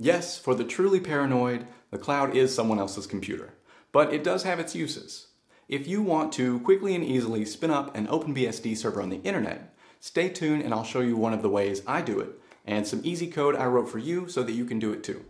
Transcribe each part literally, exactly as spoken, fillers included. Yes, for the truly paranoid, the cloud is someone else's computer, but it does have its uses. If you want to quickly and easily spin up an OpenBSD server on the internet, stay tuned and I'll show you one of the ways I do it, and some easy code I wrote for you so that you can do it too.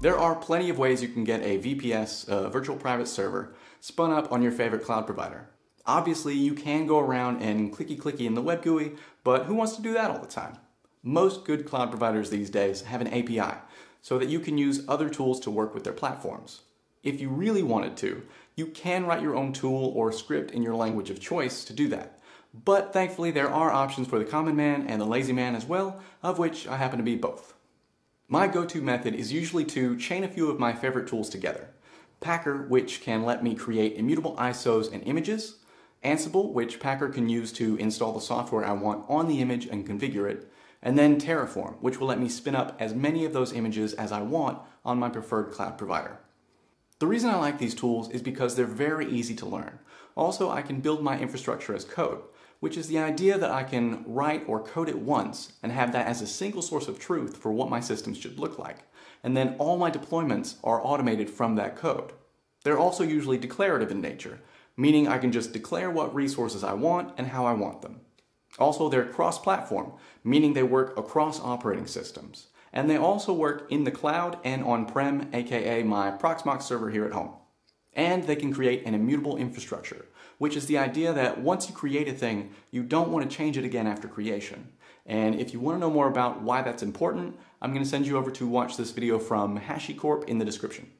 There are plenty of ways you can get a V P S, a virtual private server, spun up on your favorite cloud provider. Obviously, you can go around and clicky-clicky in the web G U I, but who wants to do that all the time? Most good cloud providers these days have an A P I, so that you can use other tools to work with their platforms. If you really wanted to, you can write your own tool or script in your language of choice to do that. But thankfully, there are options for the common man and the lazy man as well, of which I happen to be both. My go-to method is usually to chain a few of my favorite tools together. Packer, which can let me create immutable I S Os and images. Ansible, which Packer can use to install the software I want on the image and configure it. And then Terraform, which will let me spin up as many of those images as I want on my preferred cloud provider. The reason I like these tools is because they're very easy to learn. Also, I can build my infrastructure as code, which is the idea that I can write or code it once and have that as a single source of truth for what my systems should look like. And then all my deployments are automated from that code. They're also usually declarative in nature, meaning I can just declare what resources I want and how I want them. Also, they're cross-platform, meaning they work across operating systems. And they also work in the cloud and on-prem, aka my Proxmox server here at home. And they can create an immutable infrastructure, which is the idea that once you create a thing, you don't want to change it again after creation. And if you want to know more about why that's important, I'm going to send you over to watch this video from HashiCorp in the description.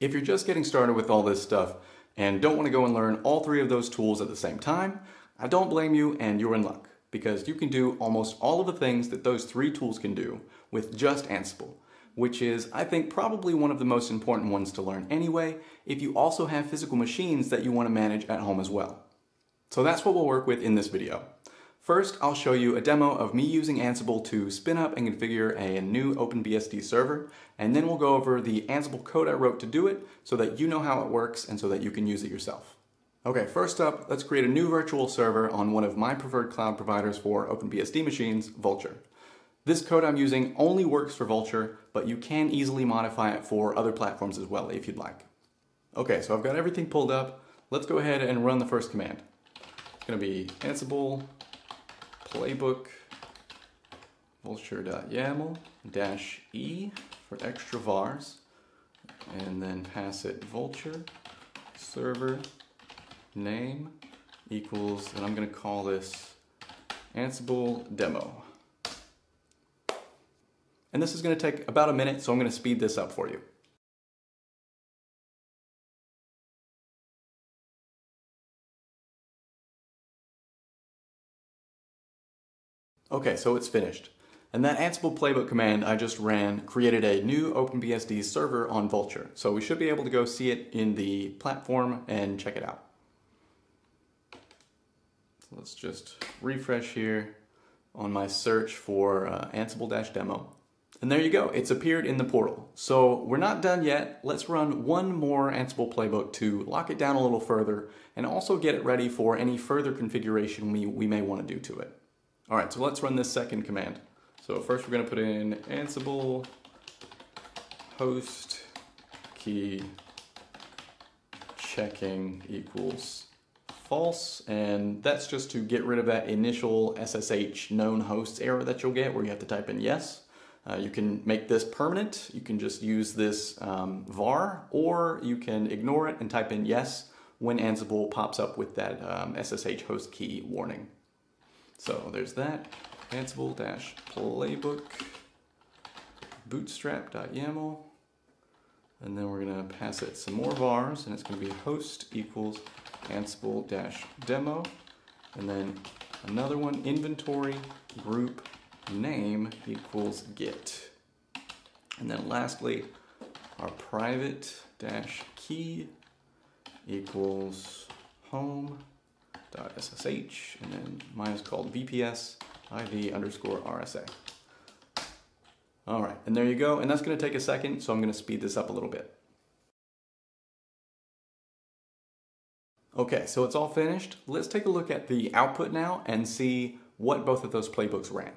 If you're just getting started with all this stuff and don't want to go and learn all three of those tools at the same time, I don't blame you and you're in luck, because you can do almost all of the things that those three tools can do with just Ansible, which is, I think, probably one of the most important ones to learn anyway, if you also have physical machines that you want to manage at home as well. So that's what we'll work with in this video. First, I'll show you a demo of me using Ansible to spin up and configure a new OpenBSD server, and then we'll go over the Ansible code I wrote to do it so that you know how it works and so that you can use it yourself. Okay, first up, let's create a new virtual server on one of my preferred cloud providers for OpenBSD machines, Vultr. This code I'm using only works for Vultr, but you can easily modify it for other platforms as well if you'd like. Okay, so I've got everything pulled up. Let's go ahead and run the first command. It's gonna be ansible playbook vultr dot yaml dash e for extra vars, and then pass it vultr server name equals, and I'm gonna call this ansible demo. And this is going to take about a minute, so I'm going to speed this up for you. Okay, so it's finished. And that Ansible playbook command I just ran created a new OpenBSD server on Vultr. So we should be able to go see it in the platform and check it out. So let's just refresh here on my search for uh, Ansible-demo. And there you go, it's appeared in the portal. So we're not done yet. Let's run one more Ansible playbook to lock it down a little further and also get it ready for any further configuration we, we may want to do to it. All right, so let's run this second command. So first we're going to put in Ansible host key checking equals false, and that's just to get rid of that initial S S H known hosts error that you'll get where you have to type in yes. Uh, you can make this permanent, you can just use this um, var, or you can ignore it and type in yes when Ansible pops up with that um, S S H host key warning. So there's that, ansible-playbook bootstrap dot yaml, and then we're going to pass it some more vars, and it's going to be host equals ansible-demo, and then another one, inventory group name equals git. And then lastly, our private dash key equals home dot S S H, and then mine is called V P S I D underscore R S A. All right, and there you go. And that's going to take a second, so I'm going to speed this up a little bit. Okay, so it's all finished. Let's take a look at the output now and see what both of those playbooks ran.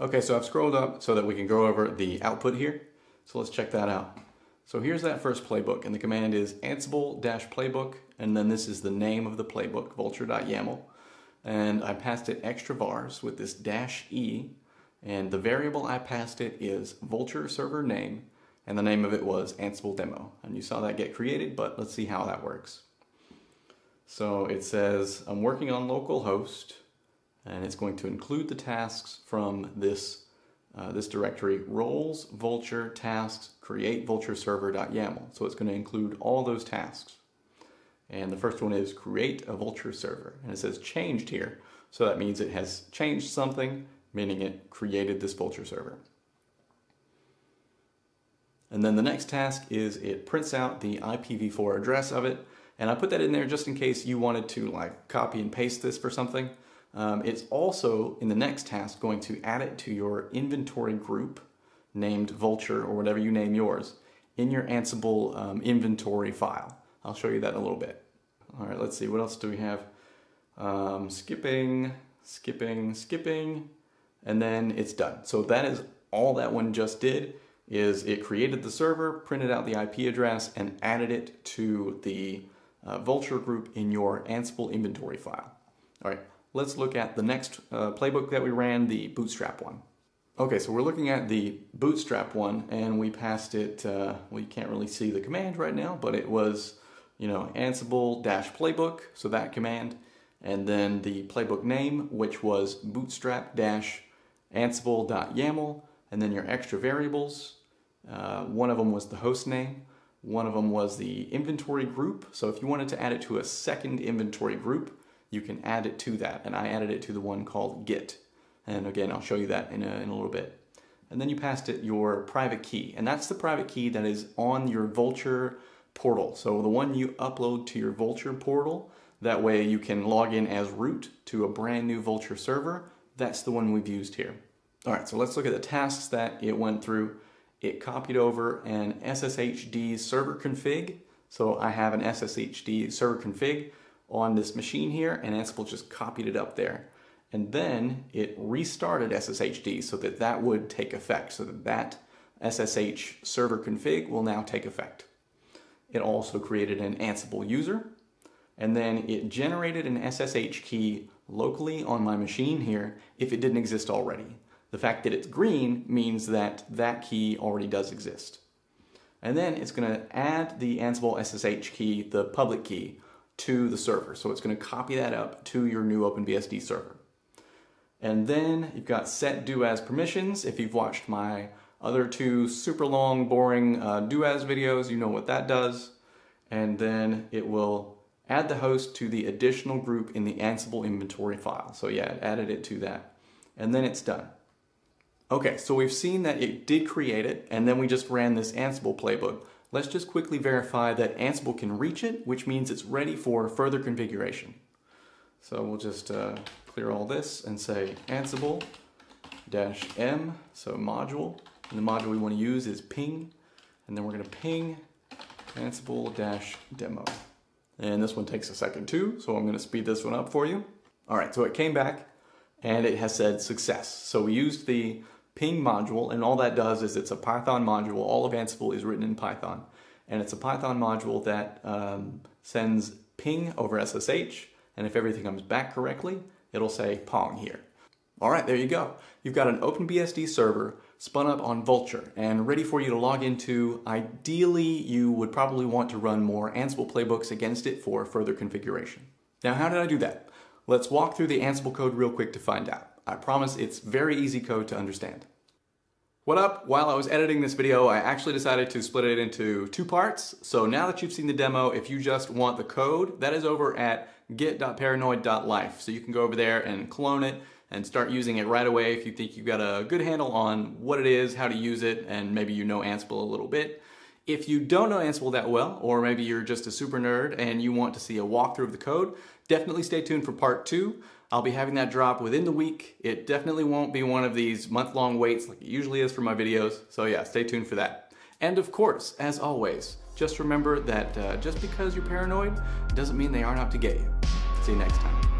Okay, so I've scrolled up so that we can go over the output here. So let's check that out. So here's that first playbook, and the command is ansible-playbook, and then this is the name of the playbook, vultr.yaml. And I passed it extra vars with this dash E, and the variable I passed it is vultr server name, and the name of it was Ansible Demo. And you saw that get created, but let's see how that works. So it says, I'm working on localhost, and it's going to include the tasks from this Uh, this directory, roles, vultr, tasks, create vultr server.yaml. So it's going to include all those tasks. And the first one is create a vultr server. And it says changed here. So that means it has changed something, meaning it created this vultr server. And then the next task is it prints out the I P v four address of it. And I put that in there just in case you wanted to like copy and paste this for something. Um, it's also, in the next task, going to add it to your inventory group named vultr or whatever you name yours in your Ansible um, inventory file. I'll show you that in a little bit. All right, let's see. What else do we have? Um, skipping, skipping, skipping, and then it's done. So that is all that one just did, is it created the server, printed out the I P address, and added it to the uh, vultr group in your Ansible inventory file. All right. Let's look at the next uh, playbook that we ran, the bootstrap one. Okay, so we're looking at the bootstrap one, and we passed it, uh, well, you can't really see the command right now, but it was, you know, ansible-playbook, so that command, and then the playbook name, which was bootstrap-ansible.yaml, and then your extra variables. Uh, one of them was the host name, one of them was the inventory group, so if you wanted to add it to a second inventory group, you can add it to that, and I added it to the one called git. And again, I'll show you that in a, in a little bit. And then you passed it your private key, and that's the private key that is on your vultr portal. So the one you upload to your vultr portal, that way you can log in as root to a brand new vultr server. That's the one we've used here. All right, so let's look at the tasks that it went through. It copied over an S S H D server config. So I have an S S H D server config on this machine here, and Ansible just copied it up there. And then it restarted S S H D so that that would take effect, so that that S S H server config will now take effect. It also created an Ansible user, and then it generated an S S H key locally on my machine here if it didn't exist already. The fact that it's green means that that key already does exist. And then it's gonna add the Ansible S S H key, the public key, to the server. So it's going to copy that up to your new OpenBSD server. And then you've got set doas permissions. If you've watched my other two super long, boring uh, doas videos, you know what that does. And then it will add the host to the additional group in the Ansible inventory file. So yeah, it added it to that. And then it's done. Okay, so we've seen that it did create it, and then we just ran this Ansible playbook. Let's just quickly verify that Ansible can reach it, which means it's ready for further configuration. So we'll just uh, clear all this and say ansible-m, so module, and the module we want to use is ping, and then we're going to ping ansible-demo. And this one takes a second too, so I'm going to speed this one up for you. All right, so it came back, and it has said success. So we used the ping module, and all that does is it's a Python module. All of Ansible is written in Python, and it's a Python module that um, sends ping over S S H, and if everything comes back correctly, it'll say pong here. All right, there you go. You've got an OpenBSD server spun up on vultr and ready for you to log into. Ideally, you would probably want to run more Ansible playbooks against it for further configuration. Now, how did I do that? Let's walk through the Ansible code real quick to find out. I promise it's very easy code to understand. What up? While I was editing this video, I actually decided to split it into two parts. So now that you've seen the demo, if you just want the code, that is over at git dot paranoid dot life. So you can go over there and clone it and start using it right away if you think you've got a good handle on what it is, how to use it, and maybe you know Ansible a little bit. If you don't know Ansible that well, or maybe you're just a super nerd and you want to see a walkthrough of the code, definitely stay tuned for part two. I'll be having that drop within the week. It definitely won't be one of these month-long waits like it usually is for my videos. So yeah, stay tuned for that. And of course, as always, Just remember that uh, just because you're paranoid doesn't mean they aren't out to get you. See you next time.